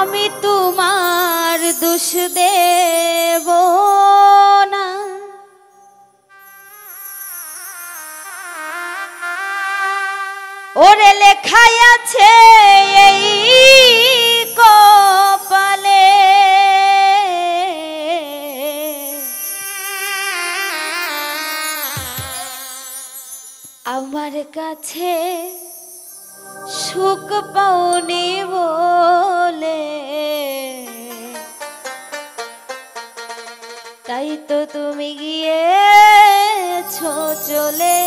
आमी तुमार दोष देव ना, ओरे लेखाई आछे एई कपाले, आमार काछे सुख पाओनी बोले ताई तो तुमी गिएछो चले।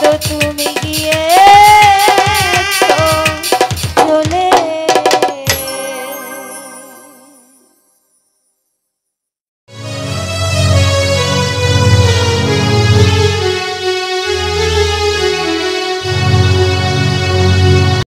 तो तुम गिए।